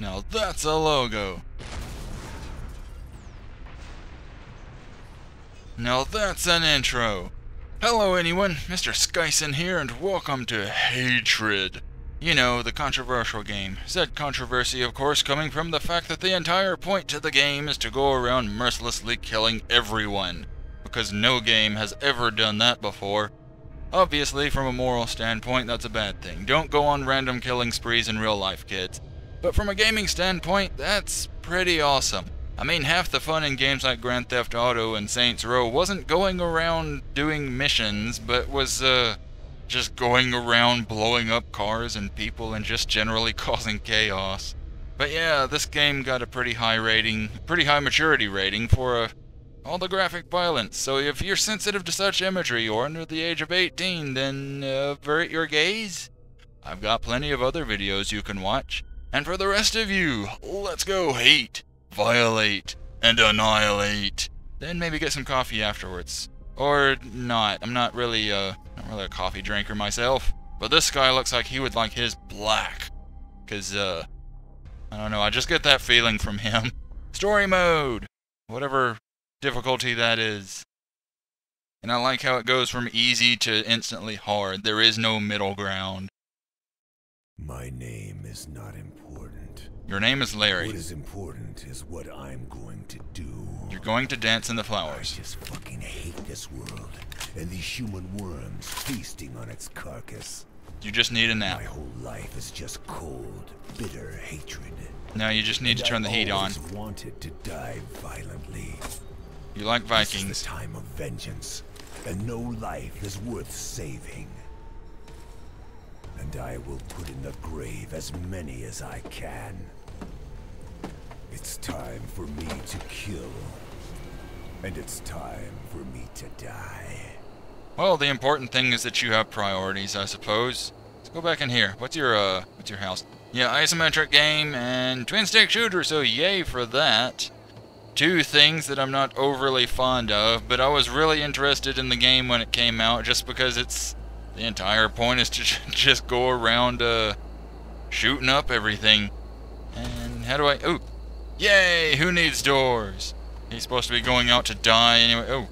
Now that's a logo. Now that's an intro. Hello anyone, Mr. Skyson here and welcome to Hatred. You know, the controversial game. Said controversy, of course, coming from the fact that the entire point to the game is to go around mercilessly killing everyone. Because no game has ever done that before. Obviously, from a moral standpoint, that's a bad thing. Don't go on random killing sprees in real life, kids. But from a gaming standpoint, that's pretty awesome. I mean, half the fun in games like Grand Theft Auto and Saints Row wasn't going around doing missions, but was, just going around blowing up cars and people and just generally causing chaos. But yeah, this game got a pretty high rating, pretty high maturity rating for all the graphic violence. So if you're sensitive to such imagery or under the age of 18, then avert your gaze. I've got plenty of other videos you can watch. And for the rest of you, let's go hate, violate, and annihilate. Then maybe get some coffee afterwards. Or not. I'm not really a coffee drinker myself. But this guy looks like he would like his black. Cause, I don't know, I just get that feeling from him. Story mode! Whatever difficulty that is. And I like how it goes from easy to instantly hard. There is no middle ground. My name is not important. Your name is Larry. What is important is what I'm going to do. You're going to dance in the flowers. I just fucking hate this world and these human worms feasting on its carcass. You just need a nap. My whole life is just cold, bitter hatred. Now you just need to turn the heat on. I wanted to die violently. You like Vikings. This is the time of vengeance, and no life is worth saving. And I will put in the grave as many as I can. It's time for me to kill. And it's time for me to die. Well, the important thing is that you have priorities, I suppose. Let's go back in here. What's your house? Yeah, isometric game and twin stick shooter, so yay for that. Two things that I'm not overly fond of, but I was really interested in the game when it came out just because it's... The entire point is to just go around shooting up everything. And how do I... Ooh! Yay! Who needs doors? He's supposed to be going out to die anyway. Oh!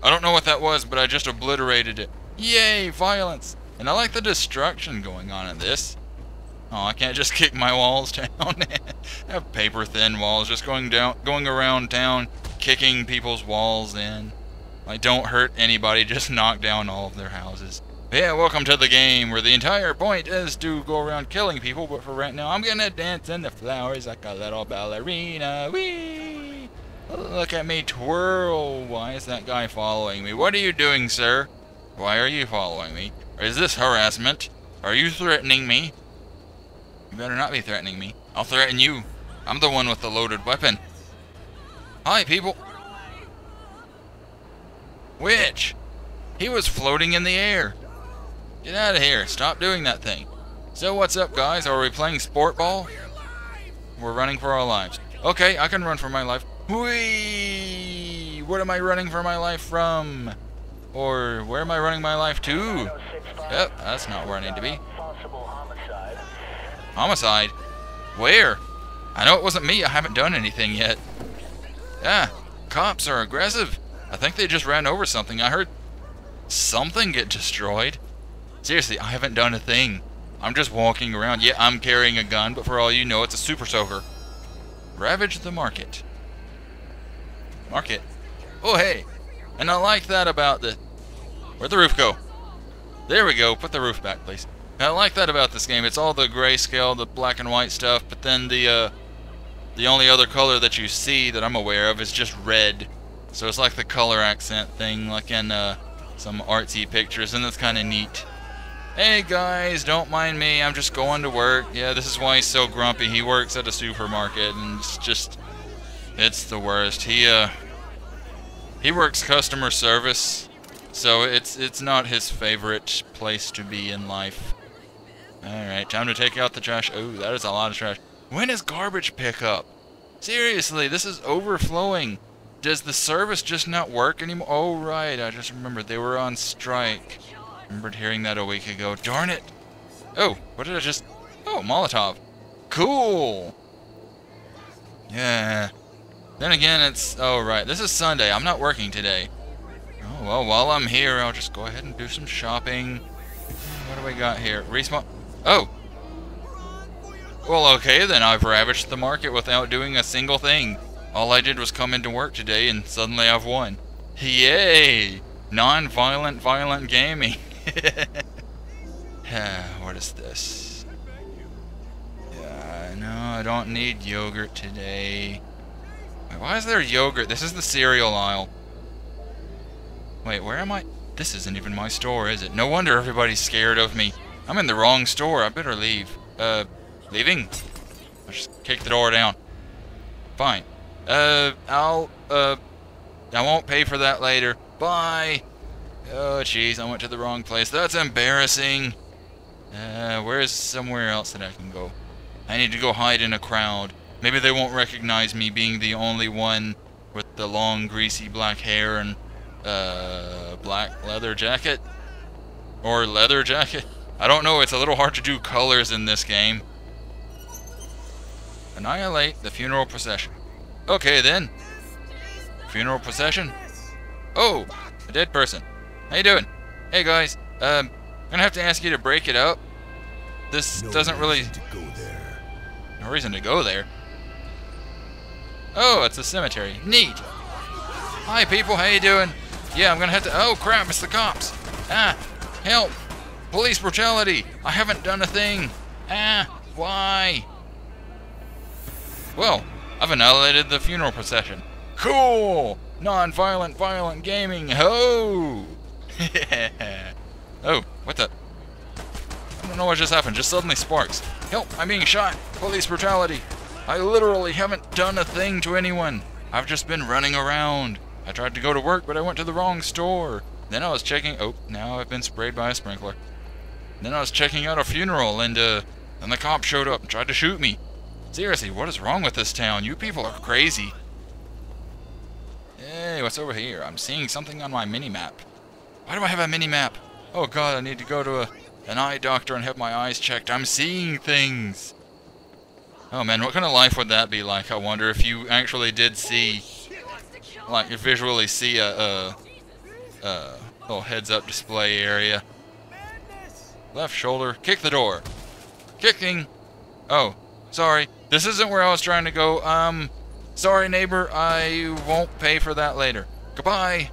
I don't know what that was, but I just obliterated it. Yay! Violence! And I like the destruction going on in this. Oh, I can't just kick my walls down. I have paper-thin walls just going around town, kicking people's walls in. Like, don't hurt anybody, just knock down all of their houses. Yeah, welcome to the game where the entire point is to go around killing people, but for right now, I'm gonna dance in the flowers like a little ballerina. Whee! Look at me twirl. Why is that guy following me? What are you doing, sir? Why are you following me? Is this harassment? Are you threatening me? You better not be threatening me. I'll threaten you. I'm the one with the loaded weapon. Hi, people. Witch! He was floating in the air. Get out of here. Stop doing that thing. So what's up, guys? Are we playing sport ball? We're running for our lives. Okay, I can run for my life. Whee! What am I running for my life from? Or where am I running my life to? Yep, that's not where I need to be. Homicide? Where? I know it wasn't me. I haven't done anything yet. Yeah, cops are aggressive. I think they just ran over something. I heard something get destroyed. Seriously, I haven't done a thing. I'm just walking around. Yeah, I'm carrying a gun, but for all you know, it's a super soaker. Ravage the market. Market. Oh, hey. And I like that about the... Where'd the roof go? There we go. Put the roof back, please. And I like that about this game. It's all the grayscale, the black and white stuff, but then the only other color that you see that I'm aware of is just red. So it's like the color accent thing, like in some artsy pictures, and that's kind of neat. Hey guys, don't mind me, I'm just going to work. Yeah, this is why he's so grumpy. He works at a supermarket, and it's just... It's the worst. He works customer service, so it's not his favorite place to be in life. Alright, time to take out the trash. Oh, that is a lot of trash. When is garbage pickup? Seriously, this is overflowing. Does the service just not work anymore? Oh, right, I just remembered they were on strike. Remembered hearing that a week ago. Darn it! Oh, what did I just... Oh, Molotov. Cool! Yeah. Then again, it's... Oh, right. This is Sunday. I'm not working today. Oh, well, while I'm here, I'll just go ahead and do some shopping. What do we got here? Respawn... Oh! Well, okay, then I've ravaged the market without doing a single thing. All I did was come into work today, and suddenly I've won. Yay! Non-violent, violent gaming. What is this? Yeah, no, I don't need yogurt today. Wait, why is there yogurt? This is the cereal aisle. Wait, where am I? This isn't even my store, is it? No wonder everybody's scared of me. I'm in the wrong store. I better leave. Leaving? I'll just kick the door down. Fine. I won't pay for that later. Bye! Oh, jeez, I went to the wrong place. That's embarrassing! Where's somewhere else that I can go? I need to go hide in a crowd. Maybe they won't recognize me being the only one with the long, greasy black hair and, black leather jacket? Or leather jacket? I don't know, it's a little hard to do colors in this game. Annihilate the funeral procession. Okay, then. Funeral procession? Oh, a dead person. How you doing? Hey guys, I'm gonna have to ask you to break it up. This doesn't really... No reason to go there. Oh, it's a cemetery. Neat! Hi people, how you doing? Yeah, I'm gonna have to... Oh crap, it's the cops! Ah, help! Police brutality! I haven't done a thing! Ah, why? Well, I've annihilated the funeral procession. Cool! Non-violent, violent gaming, ho! Yeah. Oh, what the? I don't know what just happened, just suddenly sparks. Help, I'm being shot! Police brutality! I literally haven't done a thing to anyone! I've just been running around. I tried to go to work, but I went to the wrong store. Then I was checking... Oh, now I've been sprayed by a sprinkler. Then I was checking out a funeral, and then the cop showed up and tried to shoot me. Seriously, what is wrong with this town? You people are crazy. Hey, what's over here? I'm seeing something on my mini-map. Why do I have a mini-map? Oh god, I need to go to an eye doctor and have my eyes checked. I'm seeing things! Oh man, what kind of life would that be like, I wonder, if you actually did see... Like, you visually see a little heads-up display area. Left shoulder. Kick the door. Kicking! Oh, sorry. This isn't where I was trying to go. Sorry, neighbor, I won't pay for that later. Goodbye!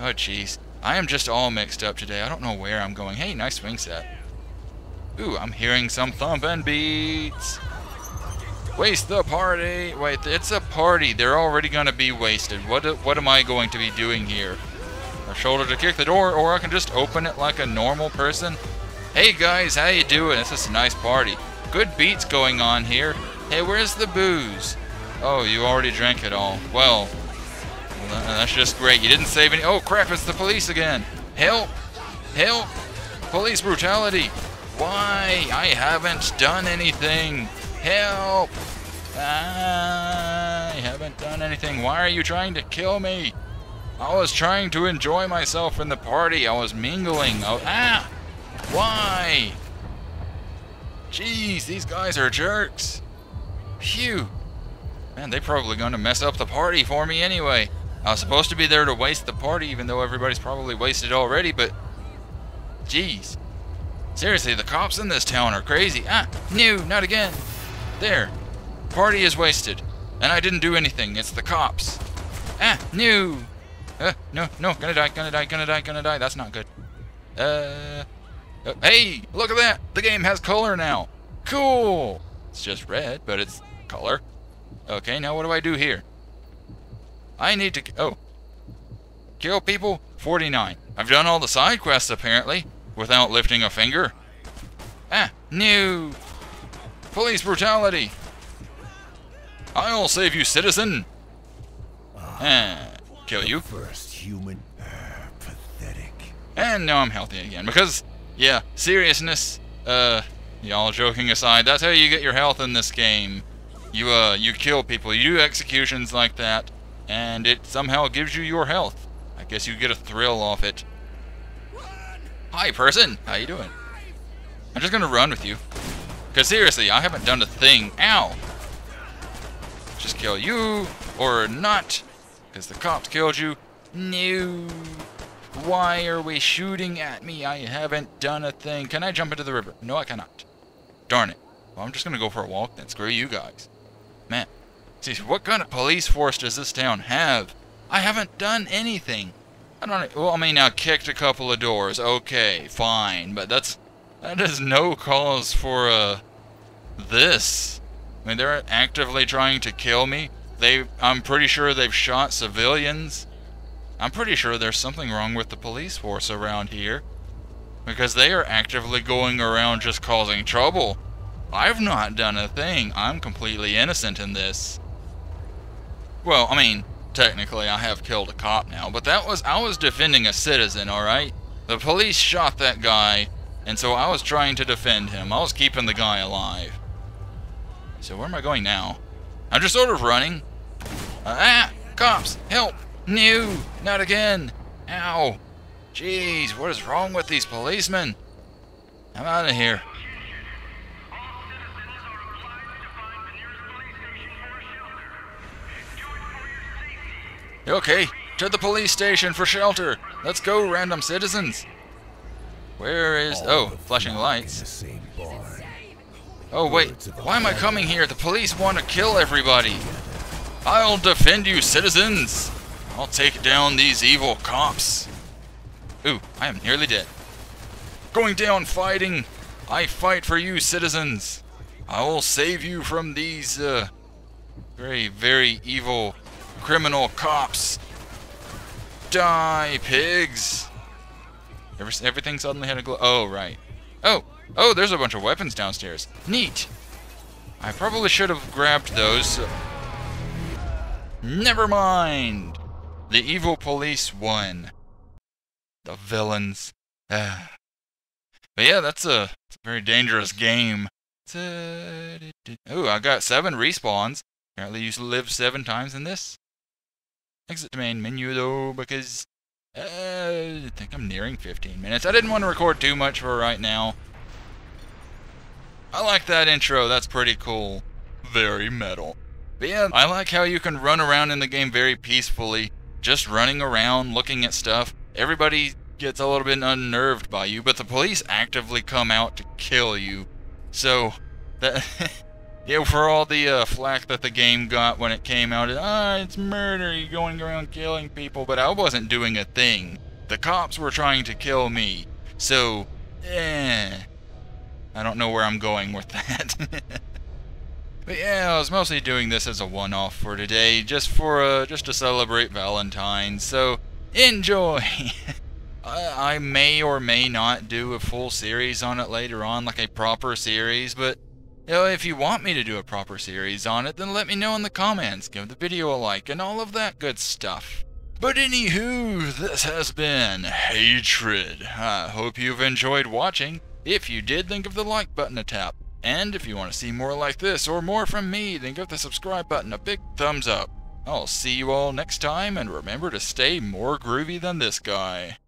Oh, jeez. I am just all mixed up today. I don't know where I'm going. Hey, nice swing set. Ooh, I'm hearing some thumping beats. Waste the party! Wait, it's a party. They're already gonna be wasted. What am I going to be doing here? A shoulder to kick the door, or I can just open it like a normal person. Hey, guys, how you doing? This is a nice party. Good beats going on here. Hey, where's the booze? Oh, you already drank it all. Well, that's just great. You didn't save any... Oh, crap, it's the police again. Help! Help! Police brutality! Why? I haven't done anything. Help! I haven't done anything. Why are you trying to kill me? I was trying to enjoy myself in the party. I was mingling. Oh, ah! Why? Jeez, these guys are jerks. Phew. Man, they're probably going to mess up the party for me anyway. I was supposed to be there to waste the party, even though everybody's probably wasted already, but... Jeez. Seriously, the cops in this town are crazy. Ah, no, not again. There. Party is wasted. And I didn't do anything. It's the cops. Ah, no. No, gonna die. That's not good. Hey, look at that. The game has color now. Cool. It's just red, but it's color. Okay, now what do I do here? I need to... Oh. Kill people? 49. I've done all the side quests, apparently, without lifting a finger. Ah, no. Police brutality. I'll save you, citizen. Ah, kill you. First human. Pathetic. And now I'm healthy again, because, yeah, seriousness. Y'all joking aside, that's how you get your health in this game. You kill people, you do executions like that, and it somehow gives you your health. I guess you get a thrill off it. Hi, person. How you doing? I'm just gonna run with you. Because seriously, I haven't done a thing. Ow! just kill you or not, because the cops killed you. No. Why are we shooting at me? I haven't done a thing. Can I jump into the river? No, I cannot. Darn it. Well, I'm just going to go for a walk then. Screw you guys. Man. See, what kind of police force does this town have? I haven't done anything. I don't... Well, I mean, I kicked a couple of doors. Okay, fine. But that's... That is no cause for, this. I mean, they're actively trying to kill me. I'm pretty sure they've shot civilians. I'm pretty sure there's something wrong with the police force around here, because they are actively going around just causing trouble. I've not done a thing. I'm completely innocent in this. Well, I mean, technically I have killed a cop now, but that was... I was defending a citizen, alright? The police shot that guy, and so I was trying to defend him. I was keeping the guy alive. So where am I going now? I'm just sort of running. Cops, help! No, not again. Ow. Jeez, what is wrong with these policemen? I'm out of here. Okay, to the police station for shelter. Let's go, random citizens. Where is... Oh, flashing lights. Oh, wait. Why am I coming here? The police want to kill everybody. I'll defend you, citizens. I'll take down these evil cops. Ooh, I am nearly dead. Going down fighting. I fight for you, citizens. I will save you from these, very, very evil criminal cops. Die, pigs. Everything suddenly had a glow. Oh, right. Oh, there's a bunch of weapons downstairs. Neat. I probably should have grabbed those. So. Never mind. The evil police won. The villains. But yeah, that's a very dangerous game. Oh, I got 7 respawns. Apparently you live 7 times in this. Exit the main menu though, because I think I'm nearing 15 minutes. I didn't want to record too much for right now. I like that intro. That's pretty cool. Very metal. But yeah, I like how you can run around in the game very peacefully. Just running around, looking at stuff. Everybody gets a little bit unnerved by you, but the police actively come out to kill you. So, that yeah, for all the flack that the game got when it came out, it's murder, you're going around killing people, but I wasn't doing a thing. The cops were trying to kill me. So, I don't know where I'm going with that. But yeah, I was mostly doing this as a one-off for today, just to celebrate Valentine's, so enjoy! I may or may not do a full series on it later on, like a proper series, but you know, if you want me to do a proper series on it, then let me know in the comments, give the video a like, and all of that good stuff. But anywho, this has been Hatred. I hope you've enjoyed watching. If you did, then give the like button a tap. And if you want to see more like this or more from me, then give the subscribe button a big thumbs up. I'll see you all next time, and remember to stay more groovy than this guy.